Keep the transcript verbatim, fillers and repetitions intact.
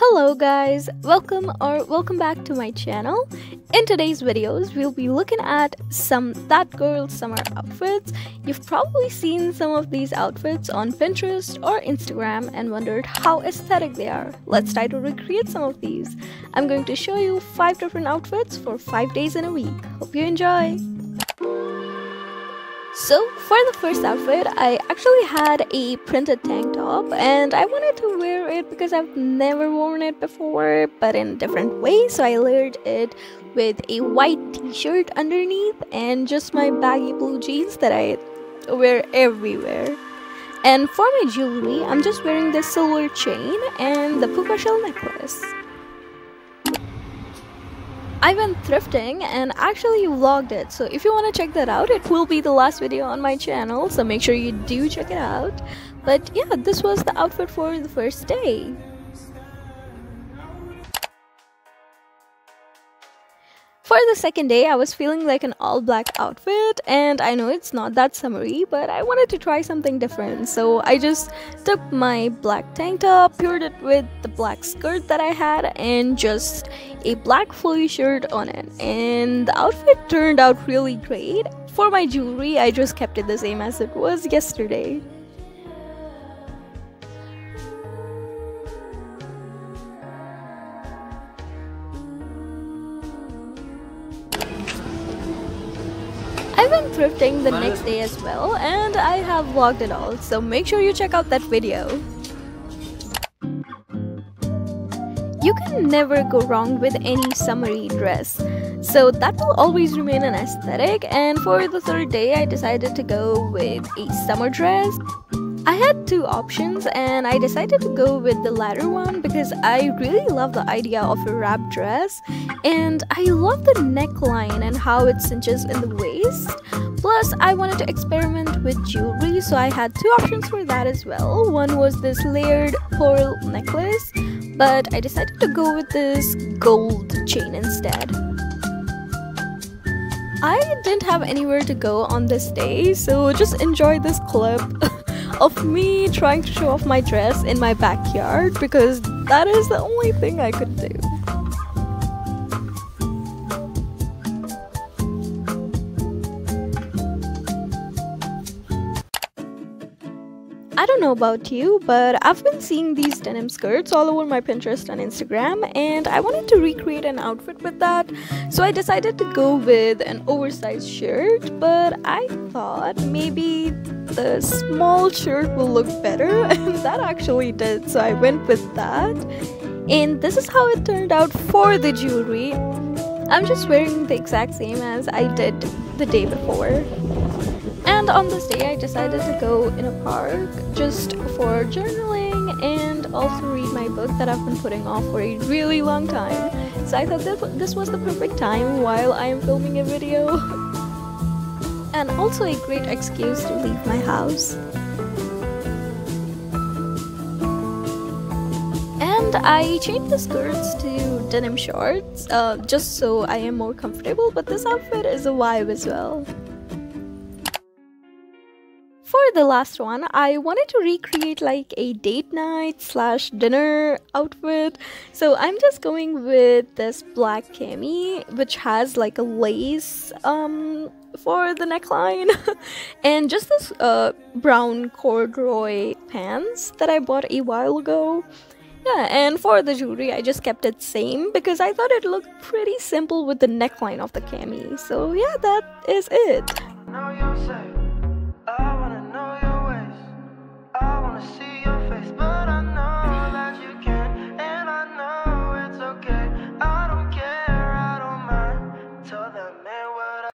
Hello guys, welcome or welcome back to my channel. In today's videos, we'll be looking at some That Girl summer outfits. You've probably seen some of these outfits on Pinterest or Instagram and wondered how aesthetic they are. Let's try to recreate some of these. I'm going to show you five different outfits for five days in a week. Hope you enjoy! So for the first outfit, I actually had a printed tank top and I wanted to wear it because I've never worn it before, but in a different way. So I layered it with a white t-shirt underneath and just my baggy blue jeans that I wear everywhere. And for my jewelry, I'm just wearing this silver chain and the puka shell necklace. I went thrifting and actually vlogged it, so if you want to check that out, it will be the last video on my channel, so make sure you do check it out. But yeah, this was the outfit for the first day. For the second day, I was feeling like an all-black outfit, and I know it's not that summery, but I wanted to try something different. So I just took my black tank top, paired it with the black skirt that I had, and just a black flowy shirt on it. And the outfit turned out really great. For my jewelry, I just kept it the same as it was yesterday. I went thrifting the next day as well, and I have vlogged it all, so make sure you check out that video. You can never go wrong with any summery dress, so that will always remain an aesthetic. And for the third day, I decided to go with a summer dress. I had two options and I decided to go with the latter one because I really love the idea of a wrap dress, and I love the neckline and how it cinches in the waist. Plus, I wanted to experiment with jewelry, so I had two options for that as well. One was this layered pearl necklace, but I decided to go with this gold chain instead. I didn't have anywhere to go on this day, so just enjoy this clip of me trying to show off my dress in my backyard because that is the only thing I could do. I don't know about you, but I've been seeing these denim skirts all over my Pinterest and Instagram, and I wanted to recreate an outfit with that, so I decided to go with an oversized shirt, but I thought maybe the small shirt will look better, and that actually did, so I went with that. And this is how it turned out for the jewelry. I'm just wearing the exact same as I did the day before. And on this day, I decided to go in a park just for journaling and also read my book that I've been putting off for a really long time. So I thought that this was the perfect time while I am filming a video. And also a great excuse to leave my house. And I changed the skirts to denim shorts uh, just so I am more comfortable, but this outfit is a vibe as well. For the last one, I wanted to recreate like a date night slash dinner outfit. So I'm just going with this black cami, which has like a lace um, for the neckline and just this uh, brown corduroy pants that I bought a while ago. Yeah, and for the jewelry, I just kept it same because I thought it looked pretty simple with the neckline of the cami. So yeah, that is it. Now you're safe.